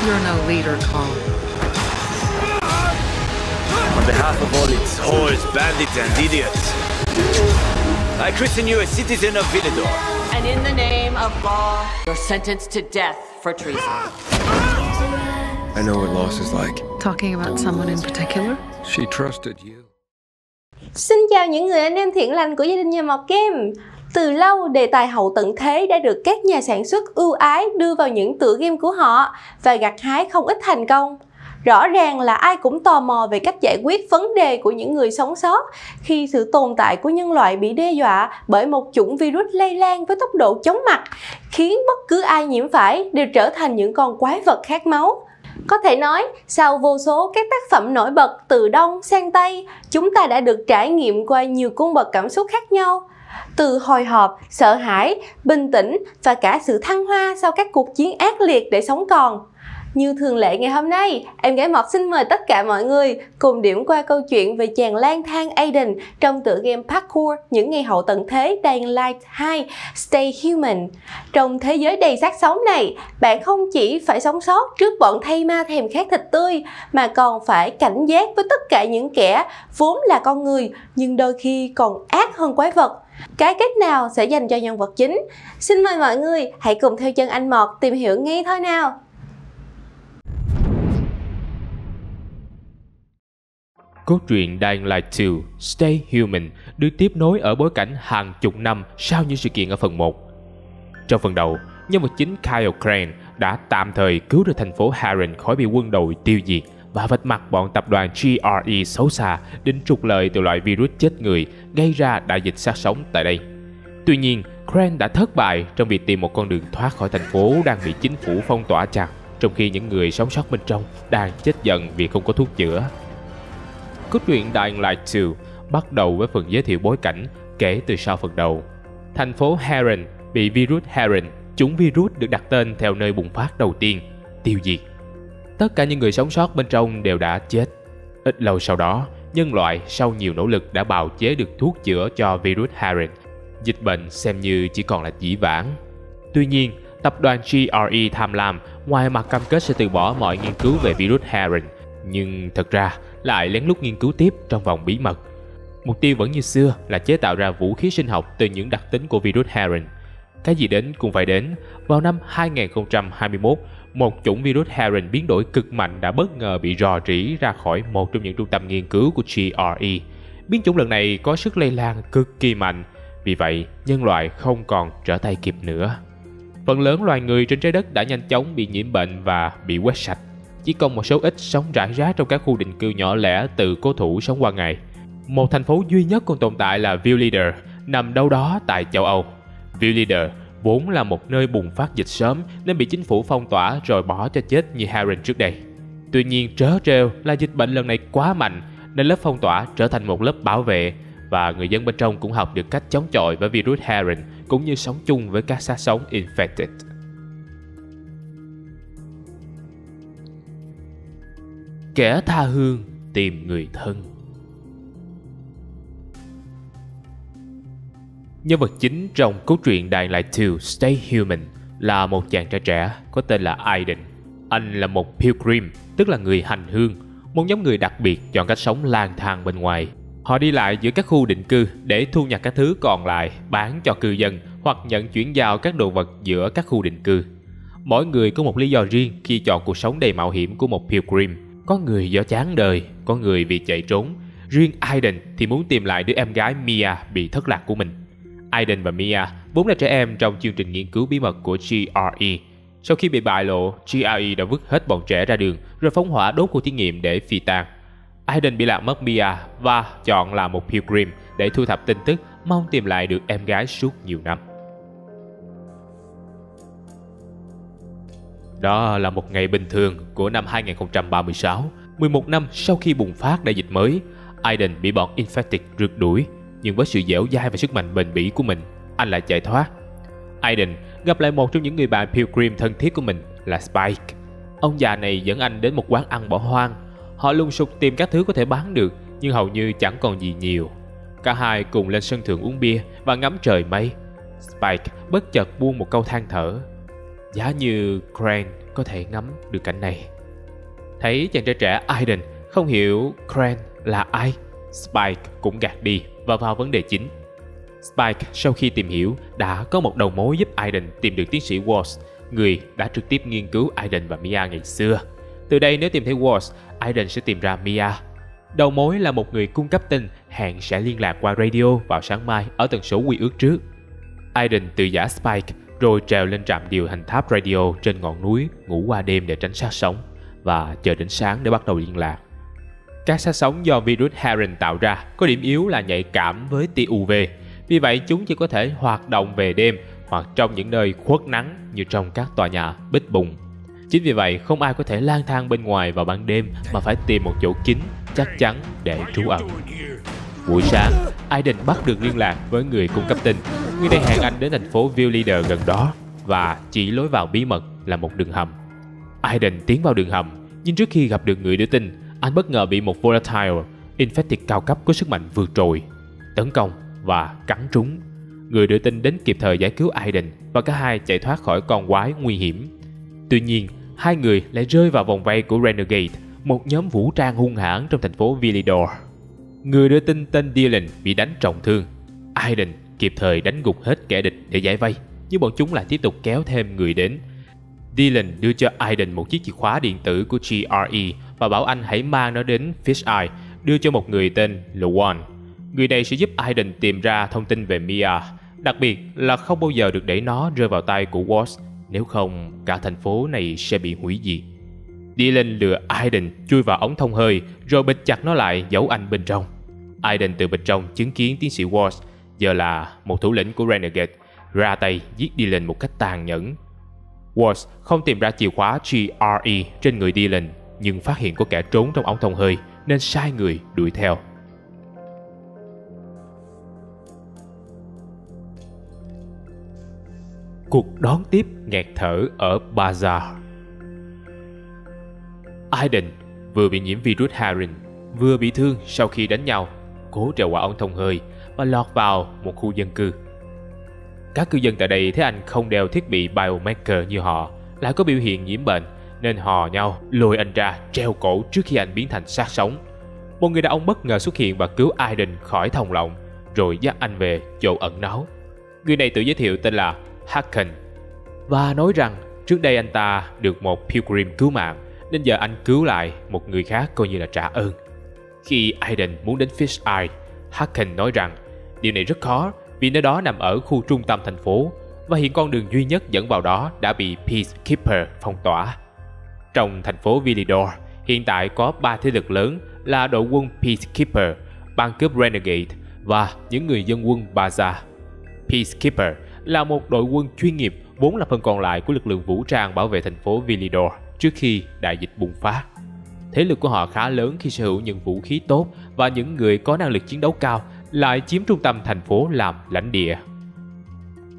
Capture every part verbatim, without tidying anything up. You're no leader, Carl. On behalf of all its whores, bandits, and idiots, I christen you a citizen of Villedor. And in the name of law, you're sentenced to death for treason. I know what loss is like. Talking about someone in particular? She trusted you. Xin chào những người anh em thiện lành của gia đình nhà Mọt Game. Từ lâu, đề tài hậu tận thế đã được các nhà sản xuất ưu ái đưa vào những tựa game của họ và gặt hái không ít thành công. Rõ ràng là ai cũng tò mò về cách giải quyết vấn đề của những người sống sót khi sự tồn tại của nhân loại bị đe dọa bởi một chủng virus lây lan với tốc độ chóng mặt, khiến bất cứ ai nhiễm phải đều trở thành những con quái vật khát máu. Có thể nói, sau vô số các tác phẩm nổi bật từ Đông sang Tây, chúng ta đã được trải nghiệm qua nhiều cung bậc cảm xúc khác nhau. Từ hồi hộp, sợ hãi, bình tĩnh và cả sự thăng hoa sau các cuộc chiến ác liệt để sống còn. Như thường lệ ngày hôm nay, em gái Mọt xin mời tất cả mọi người cùng điểm qua câu chuyện về chàng lang thang Aiden trong tựa game parkour những ngày hậu tận thế Dying Light hai: Stay Human. Trong thế giới đầy xác sống này, bạn không chỉ phải sống sót trước bọn thây ma thèm khát thịt tươi, mà còn phải cảnh giác với tất cả những kẻ vốn là con người nhưng đôi khi còn ác hơn quái vật. Cái kết nào sẽ dành cho nhân vật chính? Xin mời mọi người hãy cùng theo chân anh Mọt tìm hiểu ngay thôi nào! Cốt truyện Dying Light hai: Stay Human được tiếp nối ở bối cảnh hàng chục năm sau những sự kiện ở phần một. Trong phần đầu, nhân vật chính Kyle Crane đã tạm thời cứu được thành phố Harran khỏi bị quân đội tiêu diệt và vạch mặt bọn tập đoàn G R E xấu xa định trục lợi từ loại virus chết người gây ra đại dịch sát sống tại đây. Tuy nhiên, Crane đã thất bại trong việc tìm một con đường thoát khỏi thành phố đang bị chính phủ phong tỏa chặt, trong khi những người sống sót bên trong đang chết giận vì không có thuốc chữa. Cốt truyện Dying Light hai bắt đầu với phần giới thiệu bối cảnh kể từ sau phần đầu. Thành phố Heron bị virus Heron, chủng virus được đặt tên theo nơi bùng phát đầu tiên, tiêu diệt. Tất cả những người sống sót bên trong đều đã chết. Ít lâu sau đó, nhân loại sau nhiều nỗ lực đã bào chế được thuốc chữa cho virus Harran. Dịch bệnh xem như chỉ còn là dĩ vãng. Tuy nhiên, tập đoàn G R E tham lam ngoài mặt cam kết sẽ từ bỏ mọi nghiên cứu về virus Harran, nhưng thật ra lại lén lút nghiên cứu tiếp trong vòng bí mật. Mục tiêu vẫn như xưa là chế tạo ra vũ khí sinh học từ những đặc tính của virus Harran. Cái gì đến cũng phải đến. Vào năm hai nghìn không trăm hai mươi mốt, một chủng virus Heron biến đổi cực mạnh đã bất ngờ bị rò rỉ ra khỏi một trong những trung tâm nghiên cứu của G R E. Biến chủng lần này có sức lây lan cực kỳ mạnh, vì vậy nhân loại không còn trở tay kịp nữa. Phần lớn loài người trên trái đất đã nhanh chóng bị nhiễm bệnh và bị quét sạch. Chỉ còn một số ít sống rải rác trong các khu định cư nhỏ lẻ tự cố thủ sống qua ngày. Một thành phố duy nhất còn tồn tại là Villedor, nằm đâu đó tại châu Âu. Villedor vốn là một nơi bùng phát dịch sớm nên bị chính phủ phong tỏa rồi bỏ cho chết như Harran trước đây. Tuy nhiên, trớ trêu là dịch bệnh lần này quá mạnh nên lớp phong tỏa trở thành một lớp bảo vệ và người dân bên trong cũng học được cách chống chọi với virus Harran cũng như sống chung với các xác sống Infected. Kẻ tha hương tìm người thân. Nhân vật chính trong cốt truyện Dying Light hai: Stay Human là một chàng trai trẻ có tên là Aiden. Anh là một Pilgrim, tức là người hành hương, một nhóm người đặc biệt chọn cách sống lang thang bên ngoài. Họ đi lại giữa các khu định cư để thu nhặt các thứ còn lại bán cho cư dân hoặc nhận chuyển giao các đồ vật giữa các khu định cư. Mỗi người có một lý do riêng khi chọn cuộc sống đầy mạo hiểm của một Pilgrim. Có người do chán đời, có người vì chạy trốn. Riêng Aiden thì muốn tìm lại đứa em gái Mia bị thất lạc của mình. Aiden và Mia vốn là trẻ em trong chương trình nghiên cứu bí mật của G R E. Sau khi bị bại lộ, G R E đã vứt hết bọn trẻ ra đường rồi phóng hỏa đốt cuộc thí nghiệm để phi tang. Aiden bị lạc mất Mia và chọn là một Pilgrim để thu thập tin tức, mong tìm lại được em gái suốt nhiều năm. Đó là một ngày bình thường của năm hai nghìn không trăm ba mươi sáu, mười một năm sau khi bùng phát đại dịch mới. Aiden bị bọn Infected rượt đuổi, nhưng với sự dẻo dai và sức mạnh bền bỉ của mình, anh lại chạy thoát. Aiden gặp lại một trong những người bạn Pilgrim thân thiết của mình là Spike. Ông già này dẫn anh đến một quán ăn bỏ hoang. Họ lùng sục tìm các thứ có thể bán được, nhưng hầu như chẳng còn gì nhiều. Cả hai cùng lên sân thượng uống bia và ngắm trời mây. Spike bất chợt buông một câu than thở: Giá như Crane có thể ngắm được cảnh này. Thấy chàng trai trẻ Aiden không hiểu Crane là ai, Spike cũng gạt đi và vào vấn đề chính. Spike sau khi tìm hiểu đã có một đầu mối giúp Aiden tìm được tiến sĩ Walsh, người đã trực tiếp nghiên cứu Aiden và Mia ngày xưa. Từ đây nếu tìm thấy Walsh, Aiden sẽ tìm ra Mia. Đầu mối là một người cung cấp tin hẹn sẽ liên lạc qua radio vào sáng mai ở tần số quy ước trước. Aiden tự giả Spike rồi trèo lên trạm điều hành tháp radio trên ngọn núi, ngủ qua đêm để tránh sát sống và chờ đến sáng để bắt đầu liên lạc. Các sát sống do virus Harran tạo ra có điểm yếu là nhạy cảm với tia u vê, vì vậy chúng chỉ có thể hoạt động về đêm hoặc trong những nơi khuất nắng như trong các tòa nhà bít bùng. Chính vì vậy không ai có thể lang thang bên ngoài vào ban đêm mà phải tìm một chỗ kín chắc chắn để trú ẩn. Buổi sáng, Aiden bắt được liên lạc với người cung cấp tin. Người này hẹn anh đến thành phố Villedor gần đó và chỉ lối vào bí mật là một đường hầm. Aiden tiến vào đường hầm, nhưng trước khi gặp được người đưa tin, anh bất ngờ bị một Volatile, Infected cao cấp có sức mạnh vượt trội, tấn công và cắn trúng. Người đưa tin đến kịp thời giải cứu Aiden và cả hai chạy thoát khỏi con quái nguy hiểm. Tuy nhiên, hai người lại rơi vào vòng vây của Renegade, một nhóm vũ trang hung hãn trong thành phố Villedor. Người đưa tin tên Dylan bị đánh trọng thương. Aiden kịp thời đánh gục hết kẻ địch để giải vây, nhưng bọn chúng lại tiếp tục kéo thêm người đến. Dylan đưa cho Aiden một chiếc chìa khóa điện tử của giê rờ e và bảo anh hãy mang nó đến Fish Eye, đưa cho một người tên Lawan. Người này sẽ giúp Aiden tìm ra thông tin về Mia, đặc biệt là không bao giờ được để nó rơi vào tay của Watts, nếu không cả thành phố này sẽ bị hủy diệt. Dylan lừa Aiden chui vào ống thông hơi rồi bịt chặt nó lại, giấu anh bên trong. Aiden từ bên trong chứng kiến tiến sĩ Walsh, giờ là một thủ lĩnh của Renegade, ra tay giết Dylan một cách tàn nhẫn. Walsh không tìm ra chìa khóa giê rờ e trên người Dylan, nhưng phát hiện có kẻ trốn trong ống thông hơi nên sai người đuổi theo. Cuộc đón tiếp nghẹt thở ở Bazaar. Aiden vừa bị nhiễm virus Harran, vừa bị thương sau khi đánh nhau, cố trèo qua ống thông hơi và lọt vào một khu dân cư. Các cư dân tại đây thấy anh không đeo thiết bị biomarker như họ, lại có biểu hiện nhiễm bệnh nên hò nhau lôi anh ra treo cổ trước khi anh biến thành xác sống. Một người đàn ông bất ngờ xuất hiện và cứu Aiden khỏi thòng lọng rồi dắt anh về chỗ ẩn náu. Người này tự giới thiệu tên là Hakon và nói rằng trước đây anh ta được một Pilgrim cứu mạng nên giờ anh cứu lại một người khác coi như là trả ơn. Khi Aiden muốn đến Fish Eye, Hakon nói rằng điều này rất khó vì nơi đó nằm ở khu trung tâm thành phố và hiện con đường duy nhất dẫn vào đó đã bị Peacekeeper phong tỏa. Trong thành phố Villedor hiện tại có ba thế lực lớn là đội quân Peacekeeper, băng cướp Renegade và những người dân quân Bazaar. Peacekeeper là một đội quân chuyên nghiệp vốn là phần còn lại của lực lượng vũ trang bảo vệ thành phố Villedor trước khi đại dịch bùng phát. Thế lực của họ khá lớn khi sở hữu những vũ khí tốt và những người có năng lực chiến đấu cao, lại chiếm trung tâm thành phố làm lãnh địa.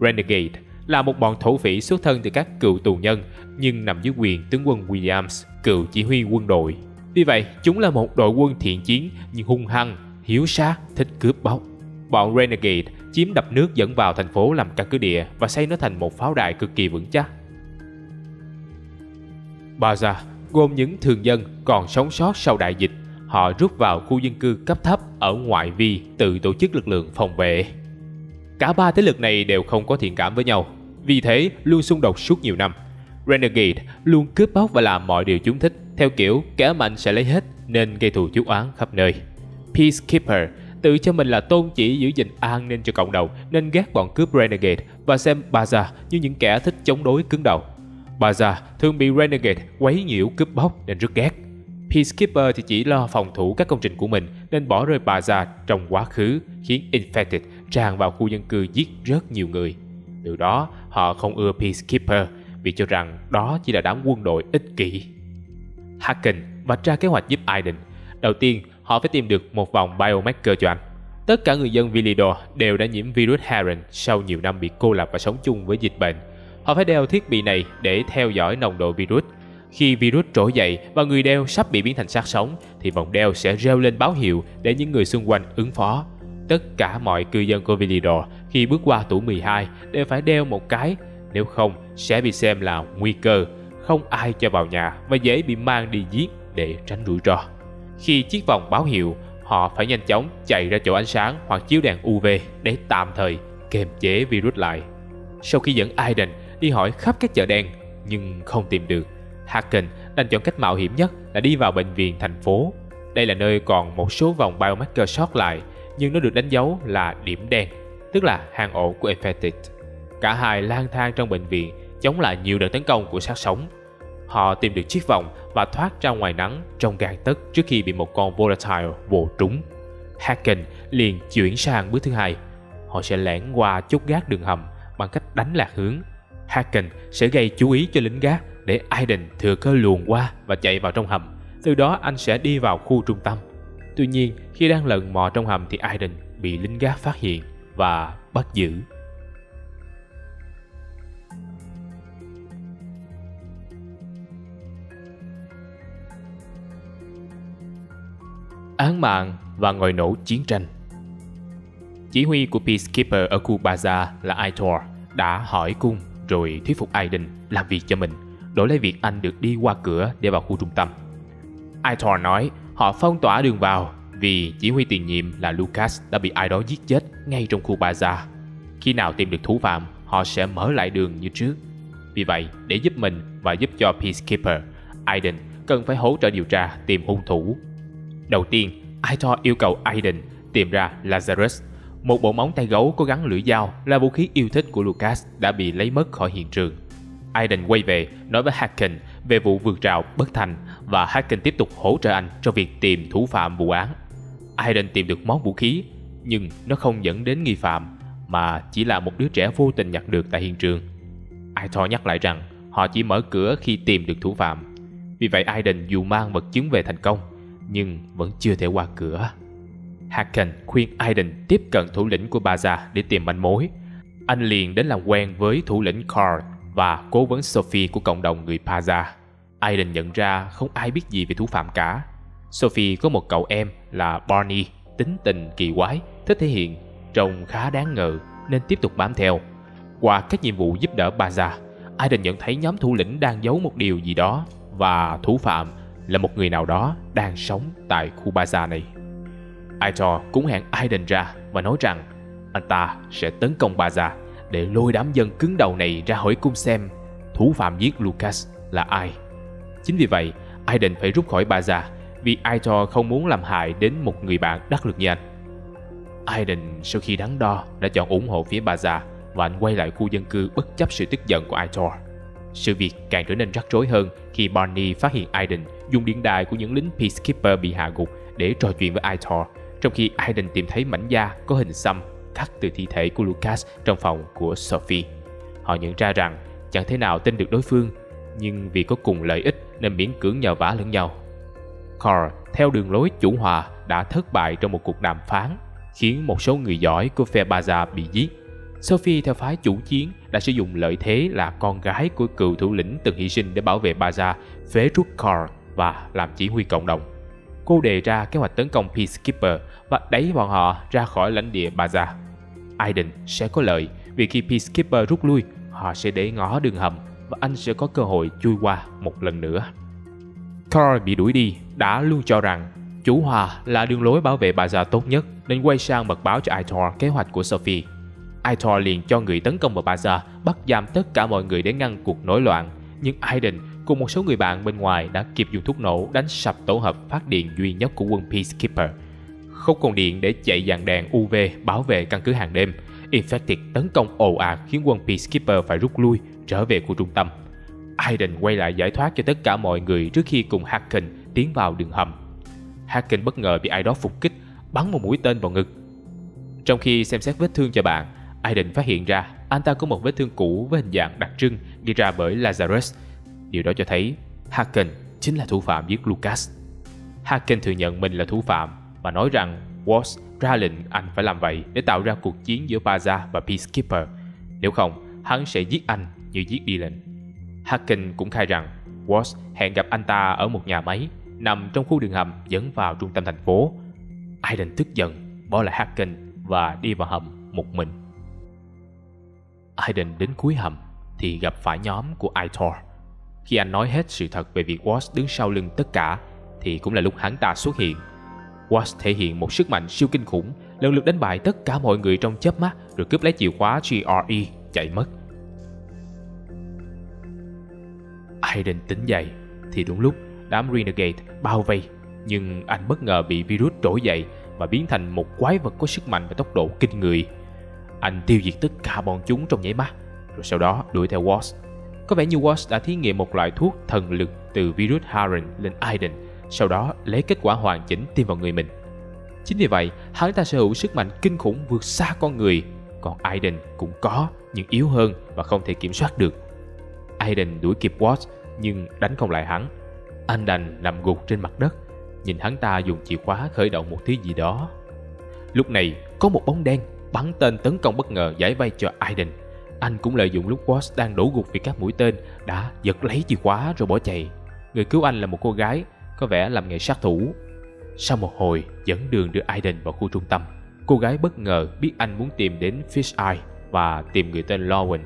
Renegade là một bọn thổ phỉ xuất thân từ các cựu tù nhân nhưng nằm dưới quyền tướng quân Williams, cựu chỉ huy quân đội. Vì vậy, chúng là một đội quân thiện chiến nhưng hung hăng, hiếu sát, thích cướp bóc. Bọn Renegade chiếm đập nước dẫn vào thành phố làm căn cứ địa và xây nó thành một pháo đài cực kỳ vững chắc. Bazaar gồm những thường dân còn sống sót sau đại dịch. Họ rút vào khu dân cư cấp thấp ở ngoại vi tự tổ chức lực lượng phòng vệ. Cả ba thế lực này đều không có thiện cảm với nhau, vì thế luôn xung đột suốt nhiều năm. Renegade luôn cướp bóc và làm mọi điều chúng thích, theo kiểu kẻ mạnh sẽ lấy hết nên gây thù chuốc oán khắp nơi. Peacekeeper tự cho mình là tôn chỉ giữ gìn an ninh cho cộng đồng nên ghét bọn cướp Renegade và xem Bazaar như những kẻ thích chống đối cứng đầu. Bazaar thường bị Renegade quấy nhiễu cướp bóc nên rất ghét. Peacekeeper thì chỉ lo phòng thủ các công trình của mình nên bỏ rơi Bazaar trong quá khứ, khiến Infected tràn vào khu dân cư giết rất nhiều người. Từ đó, họ không ưa Peacekeeper vì cho rằng đó chỉ là đám quân đội ích kỷ. Hakon vạch ra kế hoạch giúp Aiden. Đầu tiên, họ phải tìm được một vòng biomarker cho anh. Tất cả người dân Villedor đều đã nhiễm virus Harran sau nhiều năm bị cô lập và sống chung với dịch bệnh. Họ phải đeo thiết bị này để theo dõi nồng độ virus. Khi virus trỗi dậy và người đeo sắp bị biến thành xác sống thì vòng đeo sẽ reo lên báo hiệu để những người xung quanh ứng phó. Tất cả mọi cư dân của Villedor khi bước qua tuổi mười hai đều phải đeo một cái nếu không sẽ bị xem là nguy cơ, không ai cho vào nhà và dễ bị mang đi giết để tránh rủi ro. Khi chiếc vòng báo hiệu, họ phải nhanh chóng chạy ra chỗ ánh sáng hoặc chiếu đèn u vê để tạm thời kiềm chế virus lại. Sau khi dẫn Aiden đi hỏi khắp các chợ đen nhưng không tìm được, Hakon đành chọn cách mạo hiểm nhất là đi vào bệnh viện thành phố. Đây là nơi còn một số vòng biomarker sót lại, nhưng nó được đánh dấu là điểm đen, tức là hang ổ của Infected. Cả hai lang thang trong bệnh viện, chống lại nhiều đợt tấn công của xác sống. Họ tìm được chiếc vòng và thoát ra ngoài nắng trong gang tấc trước khi bị một con Volatile vồ trúng. Hakon liền chuyển sang bước thứ hai. Họ sẽ lẻn qua chốt gác đường hầm bằng cách đánh lạc hướng. Hakon sẽ gây chú ý cho lính gác để Aiden thừa cơ luồn qua và chạy vào trong hầm. Từ đó anh sẽ đi vào khu trung tâm. Tuy nhiên, khi đang lần mò trong hầm thì Aiden bị lính gác phát hiện và bắt giữ. Án mạng và ngòi nổ chiến tranh. Chỉ huy của Peacekeeper ở khu Bazaar là Aitor đã hỏi cung rồi thuyết phục Aiden làm việc cho mình, đổi lấy việc anh được đi qua cửa để vào khu trung tâm. Aitor nói họ phong tỏa đường vào vì chỉ huy tiền nhiệm là Lucas đã bị ai đó giết chết ngay trong khu Bazaar. Khi nào tìm được thủ phạm, họ sẽ mở lại đường như trước. Vì vậy, để giúp mình và giúp cho Peacekeeper, Aiden cần phải hỗ trợ điều tra tìm hung thủ. Đầu tiên, Aitor yêu cầu Aiden tìm ra Lazarus, một bộ móng tay gấu có gắn lưỡi dao là vũ khí yêu thích của Lucas đã bị lấy mất khỏi hiện trường. Aiden quay về nói với Hakon về vụ vượt rào bất thành và Hakon tiếp tục hỗ trợ anh trong việc tìm thủ phạm vụ án. Aiden tìm được món vũ khí nhưng nó không dẫn đến nghi phạm mà chỉ là một đứa trẻ vô tình nhặt được tại hiện trường. Aitor nhắc lại rằng họ chỉ mở cửa khi tìm được thủ phạm. Vì vậy Aiden dù mang vật chứng về thành công nhưng vẫn chưa thể qua cửa. Hakon khuyên Aiden tiếp cận thủ lĩnh của Bazaar để tìm manh mối. Anh liền đến làm quen với thủ lĩnh Carl và cố vấn Sophie của cộng đồng người Bazaar. Aiden nhận ra không ai biết gì về thủ phạm cả. Sophie có một cậu em là Barney, tính tình kỳ quái, thích thể hiện, trông khá đáng ngờ nên tiếp tục bám theo. Qua các nhiệm vụ giúp đỡ Bazaar, Aiden nhận thấy nhóm thủ lĩnh đang giấu một điều gì đó và thủ phạm là một người nào đó đang sống tại khu Bazaar này. Aitor cũng hẹn Aiden ra và nói rằng anh ta sẽ tấn công Bazaar để lôi đám dân cứng đầu này ra hỏi cung xem thủ phạm giết Lucas là ai. Chính vì vậy, Aiden phải rút khỏi Bazaar vì Aitor không muốn làm hại đến một người bạn đắc lực như anh. Aiden sau khi đắn đo đã chọn ủng hộ phía Bazaar và anh quay lại khu dân cư bất chấp sự tức giận của Aitor. Sự việc càng trở nên rắc rối hơn khi Barney phát hiện Aiden dùng điện đài của những lính Peacekeeper bị hạ gục để trò chuyện với Aitor, trong khi Aiden tìm thấy mảnh da có hình xăm cắt từ thi thể của Lucas trong phòng của Sophie. Họ nhận ra rằng chẳng thể nào tin được đối phương, nhưng vì có cùng lợi ích nên miễn cưỡng nhờ vả lẫn nhau. Carl theo đường lối chủ hòa đã thất bại trong một cuộc đàm phán, khiến một số người giỏi của phe Bazaar bị giết. Sophie theo phái chủ chiến đã sử dụng lợi thế là con gái của cựu thủ lĩnh từng hy sinh để bảo vệ Bazaar, phế truất Carl và làm chỉ huy cộng đồng. Cô đề ra kế hoạch tấn công Peacekeeper và đẩy bọn họ ra khỏi lãnh địa Bazaar. Aiden sẽ có lợi vì khi Peacekeeper rút lui, họ sẽ để ngó đường hầm và anh sẽ có cơ hội chui qua một lần nữa. Carl bị đuổi đi đã luôn cho rằng chủ hòa là đường lối bảo vệ Bazaar tốt nhất nên quay sang mật báo cho Aitor kế hoạch của Sophie. Aitor liền cho người tấn công vào Bazaar bắt giam tất cả mọi người để ngăn cuộc nổi loạn, nhưng Aiden cùng một số người bạn bên ngoài đã kịp dùng thuốc nổ đánh sập tổ hợp phát điện duy nhất của quân Peacekeeper. Không còn điện để chạy dàn đèn u vê bảo vệ căn cứ hàng đêm, Infected tấn công ồ ạt khiến quân Peacekeeper phải rút lui trở về khu trung tâm. Aiden quay lại giải thoát cho tất cả mọi người trước khi cùng Hakon tiến vào đường hầm. Hakon bất ngờ bị ai đó phục kích, bắn một mũi tên vào ngực. Trong khi xem xét vết thương cho bạn, Aiden phát hiện ra anh ta có một vết thương cũ với hình dạng đặc trưng gây ra bởi Lazarus. Điều đó cho thấy Hakon chính là thủ phạm giết Lucas. Hakon thừa nhận mình là thủ phạm và nói rằng Walsh ra lệnh anh phải làm vậy để tạo ra cuộc chiến giữa Bazaar và Peacekeeper. Nếu không, hắn sẽ giết anh như giết Dylan. Hakon cũng khai rằng Walsh hẹn gặp anh ta ở một nhà máy nằm trong khu đường hầm dẫn vào trung tâm thành phố. Aiden tức giận, bỏ lại Hakon và đi vào hầm một mình. Aiden đến cuối hầm thì gặp phải nhóm của Aitor. Khi anh nói hết sự thật về việc Watts đứng sau lưng tất cả thì cũng là lúc hắn ta xuất hiện. Watts thể hiện một sức mạnh siêu kinh khủng, lần lượt đánh bại tất cả mọi người trong chớp mắt rồi cướp lấy chìa khóa giê rờ e chạy mất. Aiden tỉnh dậy thì đúng lúc đám Renegade bao vây, nhưng anh bất ngờ bị virus trỗi dậy và biến thành một quái vật có sức mạnh và tốc độ kinh người. Anh tiêu diệt tất cả bọn chúng trong nháy mắt, rồi sau đó đuổi theo Watts. Có vẻ như Watts đã thí nghiệm một loại thuốc thần lực từ virus Harran lên Aiden, sau đó lấy kết quả hoàn chỉnh tiêm vào người mình. Chính vì vậy, hắn ta sở hữu sức mạnh kinh khủng vượt xa con người, còn Aiden cũng có, nhưng yếu hơn và không thể kiểm soát được. Aiden đuổi kịp Watts nhưng đánh không lại hắn. Anh đành nằm gục trên mặt đất, nhìn hắn ta dùng chìa khóa khởi động một thứ gì đó. Lúc này, có một bóng đen bắn tên tấn công bất ngờ giải vây cho Aiden. Anh cũng lợi dụng lúc Watts đang đổ gục vì các mũi tên đã giật lấy chìa khóa rồi bỏ chạy. Người cứu anh là một cô gái, có vẻ làm nghề sát thủ. Sau một hồi dẫn đường đưa Aiden vào khu trung tâm, cô gái bất ngờ biết anh muốn tìm đến Fish Eye và tìm người tên Lawan.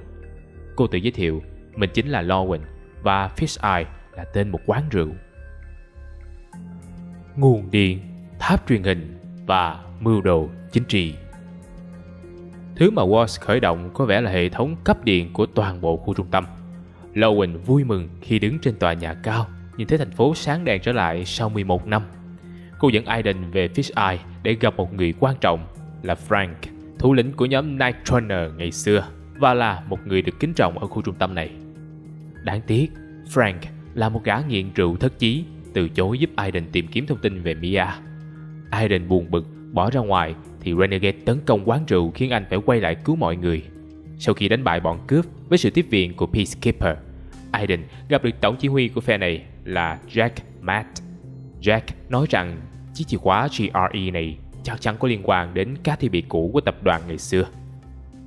Cô tự giới thiệu mình chính là Lawan và Fish Eye là tên một quán rượu. Nguồn điện, tháp truyền hình và mưu đồ chính trị. Thứ mà Walsh khởi động có vẻ là hệ thống cấp điện của toàn bộ khu trung tâm. Lawan vui mừng khi đứng trên tòa nhà cao, nhìn thấy thành phố sáng đèn trở lại sau mười một năm. Cô dẫn Aiden về Fish Eye để gặp một người quan trọng là Frank, thủ lĩnh của nhóm Nightrunner ngày xưa và là một người được kính trọng ở khu trung tâm này. Đáng tiếc, Frank là một gã nghiện rượu thất chí, từ chối giúp Aiden tìm kiếm thông tin về Mia. Aiden buồn bực bỏ ra ngoài thì Renegade tấn công quán rượu khiến anh phải quay lại cứu mọi người. Sau khi đánh bại bọn cướp với sự tiếp viện của Peacekeeper, Aiden gặp được tổng chỉ huy của phe này là Jack Matt. Jack nói rằng chiếc chìa khóa giê rờ e này chắc chắn có liên quan đến các thiết bị cũ của tập đoàn ngày xưa.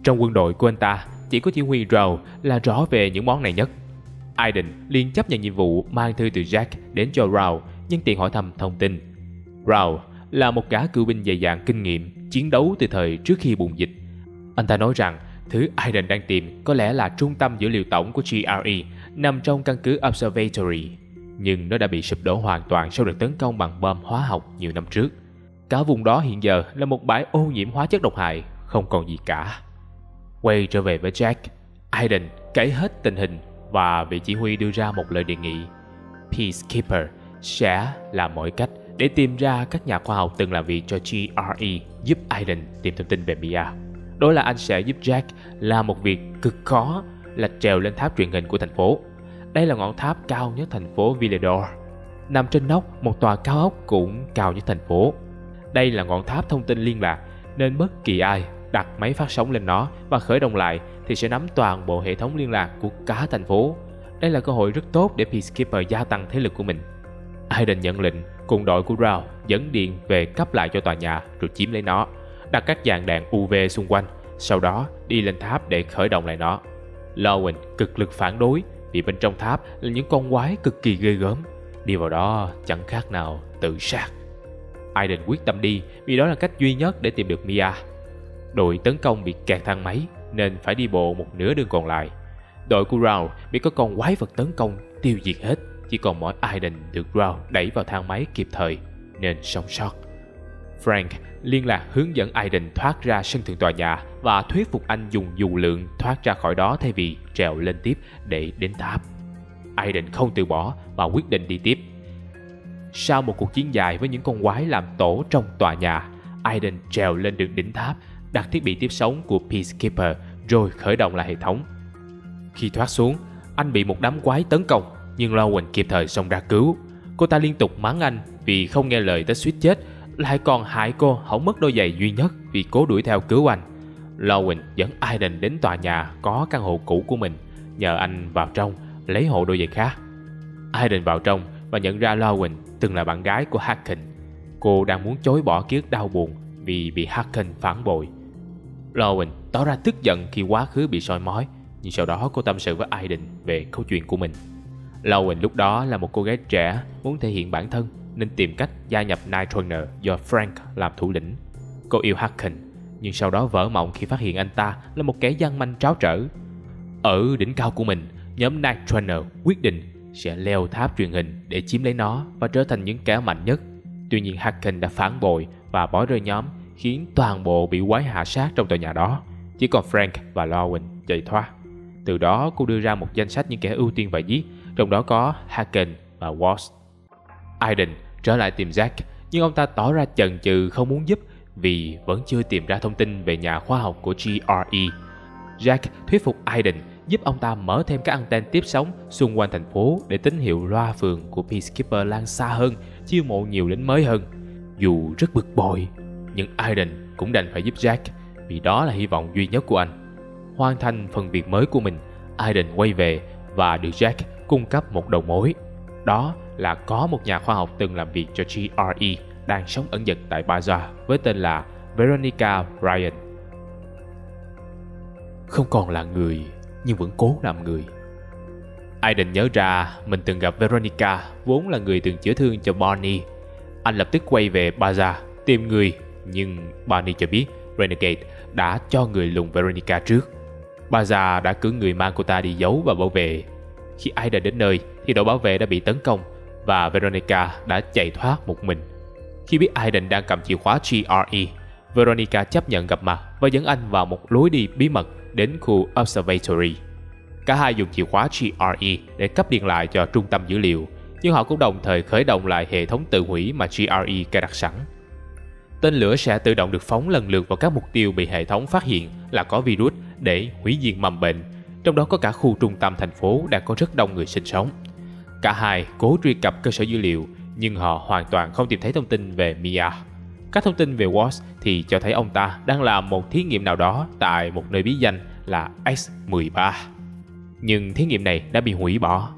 Trong quân đội của anh ta, chỉ có chỉ huy Raul là rõ về những món này nhất. Aiden liền chấp nhận nhiệm vụ mang thư từ Jack đến cho Raul, nhân tiện hỏi thăm thông tin. Raul là một gã cựu binh dày dạn kinh nghiệm, chiến đấu từ thời trước khi bùng dịch. Anh ta nói rằng thứ Aiden đang tìm có lẽ là trung tâm dữ liệu tổng của giê rờ e nằm trong căn cứ Observatory, nhưng nó đã bị sụp đổ hoàn toàn sau đợt tấn công bằng bom hóa học nhiều năm trước. Cả vùng đó hiện giờ là một bãi ô nhiễm hóa chất độc hại, không còn gì cả. Quay trở về với Jack, Aiden kể hết tình hình và vị chỉ huy đưa ra một lời đề nghị. Peacekeeper sẽ làm mọi cách để tìm ra các nhà khoa học từng làm việc cho giê rờ e giúp Aiden tìm thông tin về Mia. Đó là anh sẽ giúp Jack làm một việc cực khó là trèo lên tháp truyền hình của thành phố. Đây là ngọn tháp cao nhất thành phố Villedor, nằm trên nóc một tòa cao ốc cũng cao nhất thành phố. Đây là ngọn tháp thông tin liên lạc, nên bất kỳ ai đặt máy phát sóng lên nó và khởi động lại thì sẽ nắm toàn bộ hệ thống liên lạc của cả thành phố. Đây là cơ hội rất tốt để Peacekeeper gia tăng thế lực của mình. Aiden nhận lệnh, cùng đội của Raul dẫn điện về cấp lại cho tòa nhà rồi chiếm lấy nó, đặt các dàn đạn u vê xung quanh, sau đó đi lên tháp để khởi động lại nó. Lawan cực lực phản đối vì bên trong tháp là những con quái cực kỳ ghê gớm, đi vào đó chẳng khác nào tự sát. Aiden quyết tâm đi vì đó là cách duy nhất để tìm được Mia. Đội tấn công bị kẹt thang máy nên phải đi bộ một nửa đường còn lại. Đội của Raul bị có con quái vật tấn công tiêu diệt hết, chỉ còn mỗi Aiden được Raul đẩy vào thang máy kịp thời nên sống sót. Frank liên lạc hướng dẫn Aiden thoát ra sân thượng tòa nhà và thuyết phục anh dùng dù lượn thoát ra khỏi đó thay vì trèo lên tiếp để đến tháp. Aiden không từ bỏ và quyết định đi tiếp. Sau một cuộc chiến dài với những con quái làm tổ trong tòa nhà, Aiden trèo lên được đỉnh tháp, đặt thiết bị tiếp sóng của Peacekeeper rồi khởi động lại hệ thống. Khi thoát xuống, anh bị một đám quái tấn công nhưng Lawan kịp thời xông ra cứu. Cô ta liên tục mắng anh vì không nghe lời tới suýt chết, lại còn hại cô hỏng mất đôi giày duy nhất vì cố đuổi theo cứu anh. Lawan dẫn Aiden đến tòa nhà có căn hộ cũ của mình, nhờ anh vào trong lấy hộ đôi giày khác. Aiden vào trong và nhận ra Lawan từng là bạn gái của Hakon. Cô đang muốn chối bỏ ký ức đau buồn vì bị Hakon phản bội. Lawan tỏ ra tức giận khi quá khứ bị soi mói, nhưng sau đó cô tâm sự với Aiden về câu chuyện của mình. Lawan lúc đó là một cô gái trẻ muốn thể hiện bản thân nên tìm cách gia nhập Nightrunner do Frank làm thủ lĩnh. Cô yêu Hakon nhưng sau đó vỡ mộng khi phát hiện anh ta là một kẻ gian manh tráo trở. Ở đỉnh cao của mình, nhóm Nightrunner quyết định sẽ leo tháp truyền hình để chiếm lấy nó và trở thành những kẻ mạnh nhất. Tuy nhiên Hakon đã phản bội và bỏ rơi nhóm, khiến toàn bộ bị quái hạ sát trong tòa nhà đó. Chỉ còn Frank và Lawan chạy thoát. Từ đó cô đưa ra một danh sách những kẻ ưu tiên phải giết, trong đó có Hakon và Walsh. Aiden trở lại tìm Jack, nhưng ông ta tỏ ra chần chừ không muốn giúp vì vẫn chưa tìm ra thông tin về nhà khoa học của giê rờ e. Jack thuyết phục Aiden giúp ông ta mở thêm các anten tiếp sóng xung quanh thành phố để tín hiệu loa phường của Peacekeeper lan xa hơn, chiêu mộ nhiều lính mới hơn. Dù rất bực bội, nhưng Aiden cũng đành phải giúp Jack vì đó là hy vọng duy nhất của anh. Hoàn thành phần việc mới của mình, Aiden quay về và được Jack cung cấp một đầu mối. Đó là có một nhà khoa học từng làm việc cho giê rờ e đang sống ẩn dật tại Bazaar với tên là Veronica Ryan. Không còn là người nhưng vẫn cố làm người. Aiden nhớ ra mình từng gặp Veronica, vốn là người từng chữa thương cho Bonnie. Anh lập tức quay về Bazaar tìm người, nhưng Bonnie cho biết Renegade đã cho người lùng Veronica trước. Bazaar đã cử người mang cô ta đi giấu và bảo vệ. Khi Aiden đến nơi thì đội bảo vệ đã bị tấn công và Veronica đã chạy thoát một mình. Khi biết Aiden đang cầm chìa khóa giê rờ e, Veronica chấp nhận gặp mặt và dẫn anh vào một lối đi bí mật đến khu Observatory. Cả hai dùng chìa khóa giê rờ e để cấp điện lại cho trung tâm dữ liệu, nhưng họ cũng đồng thời khởi động lại hệ thống tự hủy mà giê rờ e cài đặt sẵn. Tên lửa sẽ tự động được phóng lần lượt vào các mục tiêu bị hệ thống phát hiện là có virus để hủy diệt mầm bệnh, trong đó có cả khu trung tâm thành phố đang có rất đông người sinh sống. Cả hai cố truy cập cơ sở dữ liệu, nhưng họ hoàn toàn không tìm thấy thông tin về Mia. Các thông tin về Watts thì cho thấy ông ta đang làm một thí nghiệm nào đó tại một nơi bí danh là X mười ba. Nhưng thí nghiệm này đã bị hủy bỏ.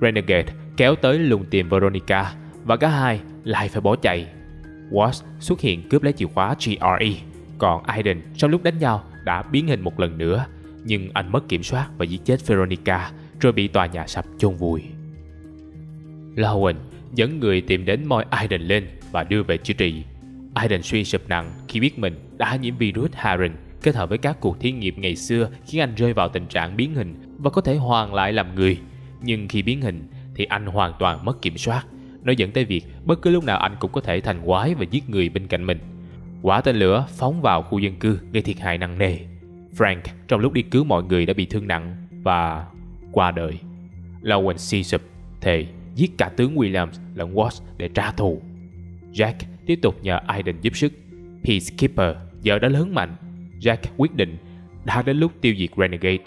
Renegade kéo tới lùng tìm Veronica và cả hai lại phải bỏ chạy. Watts xuất hiện cướp lấy chìa khóa giê rờ e, còn Aiden trong lúc đánh nhau đã biến hình một lần nữa, nhưng anh mất kiểm soát và giết chết Veronica rồi bị tòa nhà sập chôn vùi. Lawan dẫn người tìm đến moi Aiden lên và đưa về chữa trị. Aiden suy sụp nặng khi biết mình đã nhiễm virus Harran kết hợp với các cuộc thí nghiệm ngày xưa khiến anh rơi vào tình trạng biến hình và có thể hoàn lại làm người. Nhưng khi biến hình thì anh hoàn toàn mất kiểm soát. Nó dẫn tới việc bất cứ lúc nào anh cũng có thể thành quái và giết người bên cạnh mình. Quả tên lửa phóng vào khu dân cư gây thiệt hại nặng nề. Frank trong lúc đi cứu mọi người đã bị thương nặng và qua đời. Lawan suy sụp, thề giết cả tướng Williams lẫn Watts để trả thù. Jack tiếp tục nhờ Aiden giúp sức. Peacekeeper giờ đã lớn mạnh. Jack quyết định đã đến lúc tiêu diệt Renegade.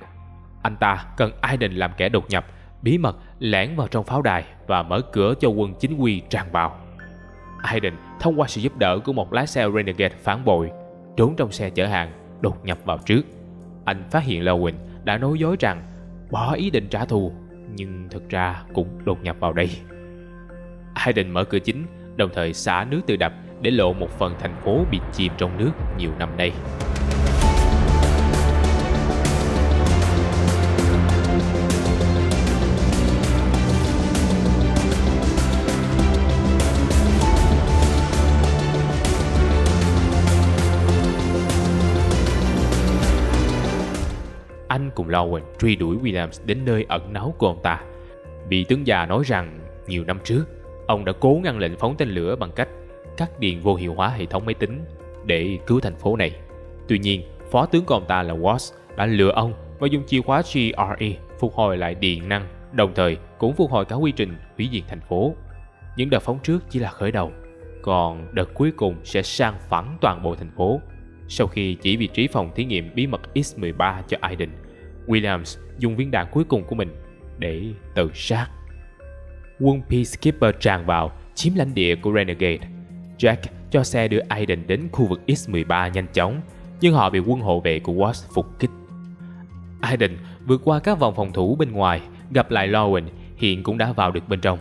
Anh ta cần Aiden làm kẻ đột nhập, bí mật lẻn vào trong pháo đài và mở cửa cho quân chính quy tràn vào. Aiden thông qua sự giúp đỡ của một lái xe Renegade phản bội, trốn trong xe chở hàng, đột nhập vào trước. Anh phát hiện Lawan đã nói dối rằng bỏ ý định trả thù, nhưng thực ra cũng đột nhập vào đây. Aiden mở cửa chính, đồng thời xả nước từ đập để lộ một phần thành phố bị chìm trong nước nhiều năm nay. Anh cùng Lawan truy đuổi Williams đến nơi ẩn náu của ông ta. Vị tướng già nói rằng nhiều năm trước, ông đã cố ngăn lệnh phóng tên lửa bằng cách cắt điện vô hiệu hóa hệ thống máy tính để cứu thành phố này. Tuy nhiên, phó tướng của ông ta là Watts đã lừa ông và dùng chìa khóa giê rờ e phục hồi lại điện năng, đồng thời cũng phục hồi cả quy trình hủy diệt thành phố. Những đợt phóng trước chỉ là khởi đầu, còn đợt cuối cùng sẽ san phẳng toàn bộ thành phố. Sau khi chỉ vị trí phòng thí nghiệm bí mật X mười ba cho Aiden, Williams dùng viên đạn cuối cùng của mình để tự sát. Quân Peacekeeper tràn vào, chiếm lãnh địa của Renegade. Jack cho xe đưa Aiden đến khu vực X mười ba nhanh chóng, nhưng họ bị quân hộ vệ của Watts phục kích. Aiden vượt qua các vòng phòng thủ bên ngoài, gặp lại Lawan, hiện cũng đã vào được bên trong.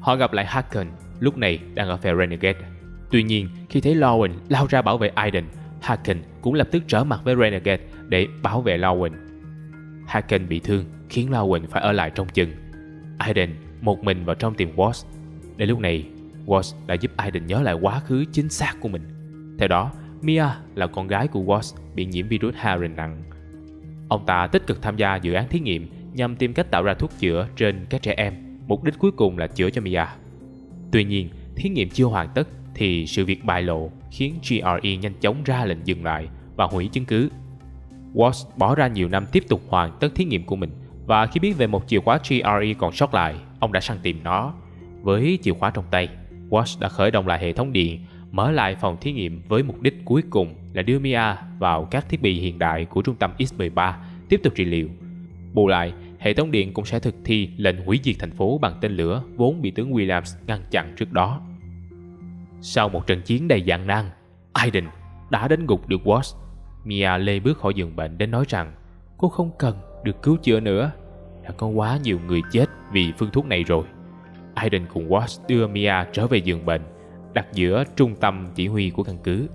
Họ gặp lại Hakon, lúc này đang ở phe Renegade. Tuy nhiên, khi thấy Lawan lao ra bảo vệ Aiden, Hakon cũng lập tức trở mặt với Renegade để bảo vệ Lawan. Hakon bị thương khiến Lawan phải ở lại trong chừng. Aiden một mình vào trong tìm Watts. Đến lúc này, Watts đã giúp Aiden nhớ lại quá khứ chính xác của mình. Theo đó, Mia là con gái của Watts bị nhiễm virus Harran nặng. Ông ta tích cực tham gia dự án thí nghiệm nhằm tìm cách tạo ra thuốc chữa trên các trẻ em, mục đích cuối cùng là chữa cho Mia. Tuy nhiên, thí nghiệm chưa hoàn tất thì sự việc bại lộ khiến giê rờ e nhanh chóng ra lệnh dừng lại và hủy chứng cứ. Watts bỏ ra nhiều năm tiếp tục hoàn tất thí nghiệm của mình, và khi biết về một chìa khóa giê rờ e còn sót lại, ông đã săn tìm nó. Với chìa khóa trong tay, Watts đã khởi động lại hệ thống điện, mở lại phòng thí nghiệm với mục đích cuối cùng là đưa Mia vào các thiết bị hiện đại của trung tâm ích mười ba tiếp tục trị liệu. Bù lại, hệ thống điện cũng sẽ thực thi lệnh hủy diệt thành phố bằng tên lửa vốn bị tướng Williams ngăn chặn trước đó. Sau một trận chiến đầy gian nan, Aiden đã đến ngục được Watts. Mia lê bước khỏi giường bệnh đến nói rằng cô không cần được cứu chữa nữa, đã có quá nhiều người chết vì phương thuốc này rồi. Aiden cùng Watts đưa Mia trở về giường bệnh, đặt giữa trung tâm chỉ huy của căn cứ.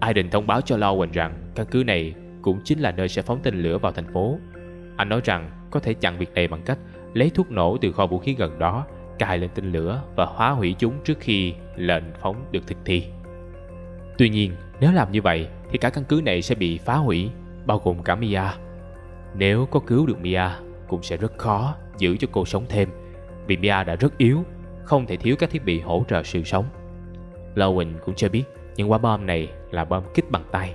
Aiden thông báo cho Lawan rằng căn cứ này cũng chính là nơi sẽ phóng tên lửa vào thành phố. Anh nói rằng có thể chặn việc này bằng cách lấy thuốc nổ từ kho vũ khí gần đó, cài lên tên lửa và hóa hủy chúng trước khi lệnh phóng được thực thi. Tuy nhiên, nếu làm như vậy thì cả căn cứ này sẽ bị phá hủy, bao gồm cả Mia. Nếu có cứu được Mia, cũng sẽ rất khó giữ cho cô sống thêm, vì Mia đã rất yếu, không thể thiếu các thiết bị hỗ trợ sự sống. Lawan cũng cho biết những quả bom này là bom kích bằng tay.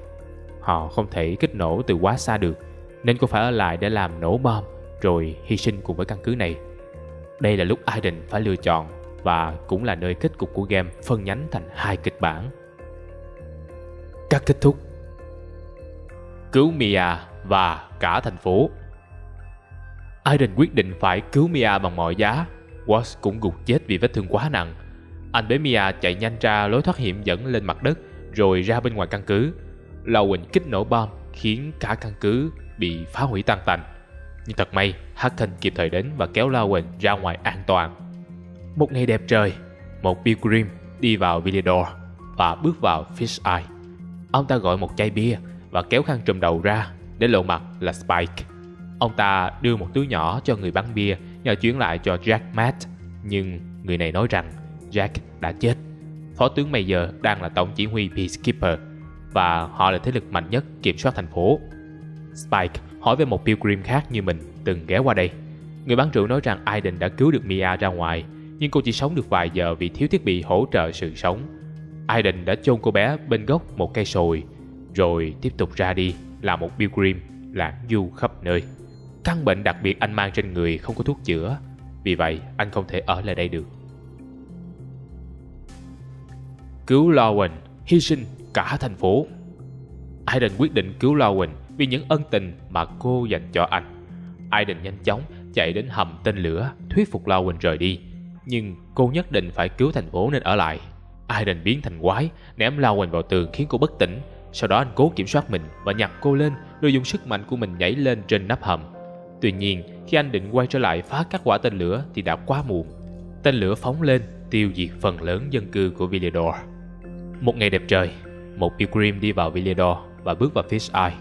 Họ không thể kích nổ từ quá xa được, nên cô phải ở lại để làm nổ bom rồi hy sinh cùng với căn cứ này. Đây là lúc Aiden phải lựa chọn, và cũng là nơi kết cục của game phân nhánh thành hai kịch bản. Các kết thúc: cứu Mia và cả thành phố. Aiden quyết định phải cứu Mia bằng mọi giá. Watts cũng gục chết vì vết thương quá nặng. Anh bế Mia chạy nhanh ra lối thoát hiểm dẫn lên mặt đất, rồi ra bên ngoài căn cứ. Lawan kích nổ bom khiến cả căn cứ bị phá hủy tan tành. Nhưng thật may, Hakon kịp thời đến và kéo Lawan ra ngoài an toàn. Một ngày đẹp trời, một Pilgrim đi vào Villedor và bước vào Fish Eye. Ông ta gọi một chai bia và kéo khăn trùm đầu ra để lộ mặt là Spike. Ông ta đưa một túi nhỏ cho người bán bia nhờ chuyển lại cho Jack Matt, nhưng người này nói rằng Jack đã chết. Phó tướng Major đang là tổng chỉ huy Peacekeeper, và họ là thế lực mạnh nhất kiểm soát thành phố. Spike hỏi về một Pilgrim khác như mình từng ghé qua đây. Người bán rượu nói rằng Aiden đã cứu được Mia ra ngoài, nhưng cô chỉ sống được vài giờ vì thiếu thiết bị hỗ trợ sự sống. Aiden đã chôn cô bé bên gốc một cây sồi, rồi tiếp tục ra đi là một Pilgrim lãng du khắp nơi. Căn bệnh đặc biệt anh mang trên người không có thuốc chữa, vì vậy anh không thể ở lại đây được. Cứu Lawan, hy sinh cả thành phố. Aiden quyết định cứu Lawan vì những ân tình mà cô dành cho anh. Aiden nhanh chóng chạy đến hầm tên lửa thuyết phục Lawan rời đi, nhưng cô nhất định phải cứu thành phố nên ở lại. Aiden biến thành quái ném Lawan vào tường khiến cô bất tỉnh. Sau đó anh cố kiểm soát mình và nhặt cô lên, rồi dùng sức mạnh của mình nhảy lên trên nắp hầm. Tuy nhiên, khi anh định quay trở lại phá các quả tên lửa thì đã quá muộn. Tên lửa phóng lên tiêu diệt phần lớn dân cư của Villedor. Một ngày đẹp trời, một Pilgrim đi vào Villedor và bước vào Fish Eye.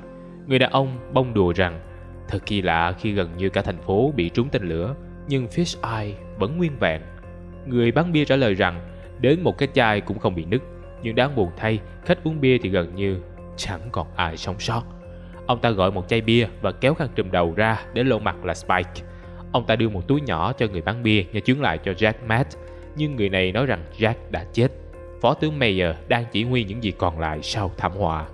Người đàn ông bông đùa rằng thật kỳ lạ khi gần như cả thành phố bị trúng tên lửa, nhưng Fish Eye vẫn nguyên vẹn. Người bán bia trả lời rằng đến một cái chai cũng không bị nứt, nhưng đáng buồn thay, khách uống bia thì gần như chẳng còn ai sống sót. Ông ta gọi một chai bia và kéo khăn trùm đầu ra để lộ mặt là Spike. Ông ta đưa một túi nhỏ cho người bán bia nhờ chuyển lại cho Jack Matt, nhưng người này nói rằng Jack đã chết. Phó tướng Major đang chỉ huy những gì còn lại sau thảm họa.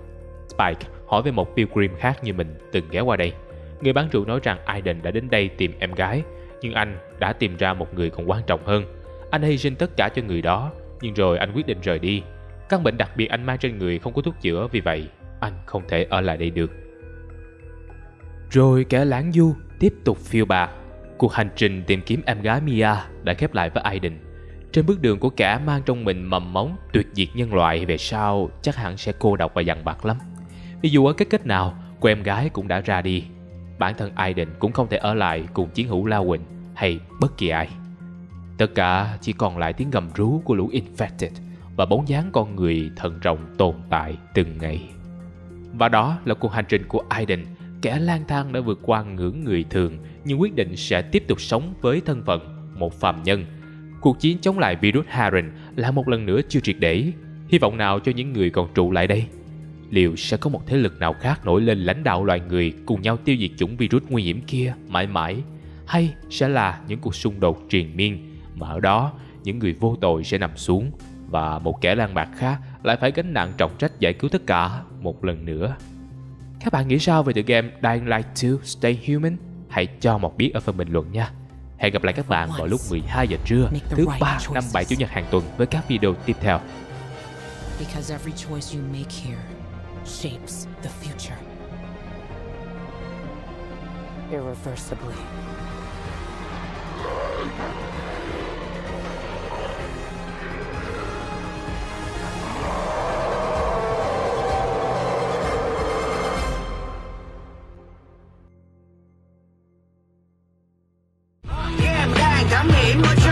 Spike hỏi về một Pilgrim khác như mình từng ghé qua đây. Người bán rượu nói rằng Aiden đã đến đây tìm em gái, nhưng anh đã tìm ra một người còn quan trọng hơn. Anh hy sinh tất cả cho người đó, nhưng rồi anh quyết định rời đi. Căn bệnh đặc biệt anh mang trên người không có thuốc chữa, vì vậy anh không thể ở lại đây được. Rồi kẻ lãng du tiếp tục phiêu bạt. Cuộc hành trình tìm kiếm em gái Mia đã khép lại với Aiden. Trên bước đường của kẻ mang trong mình mầm móng tuyệt diệt nhân loại về sau chắc hẳn sẽ cô độc và dằn vặt lắm. Vì dù ở cái kết nào, cô em gái cũng đã ra đi. Bản thân Aiden cũng không thể ở lại cùng chiến hữu Lawan hay bất kỳ ai. Tất cả chỉ còn lại tiếng gầm rú của lũ Infected và bóng dáng con người thần rồng tồn tại từng ngày. Và đó là cuộc hành trình của Aiden, kẻ lang thang đã vượt qua ngưỡng người thường nhưng quyết định sẽ tiếp tục sống với thân phận một phàm nhân. Cuộc chiến chống lại virus Harran là một lần nữa chưa triệt để. Hy vọng nào cho những người còn trụ lại đây? Liệu sẽ có một thế lực nào khác nổi lên lãnh đạo loài người cùng nhau tiêu diệt chủng virus nguy hiểm kia mãi mãi? Hay sẽ là những cuộc xung đột triền miên mà ở đó những người vô tội sẽ nằm xuống và một kẻ lang bạc khác lại phải gánh nặng trọng trách giải cứu tất cả một lần nữa? Các bạn nghĩ sao về tựa game Dying Light hai Stay Human? Hãy cho Mọt biết ở phần bình luận nha. Hẹn gặp lại các bạn vào lúc mười hai giờ trưa thứ ba, năm, bảy, chủ nhật hàng tuần với các video tiếp theo. Because every choice you make here shapes the future. Irreversibly. Hãy subscribe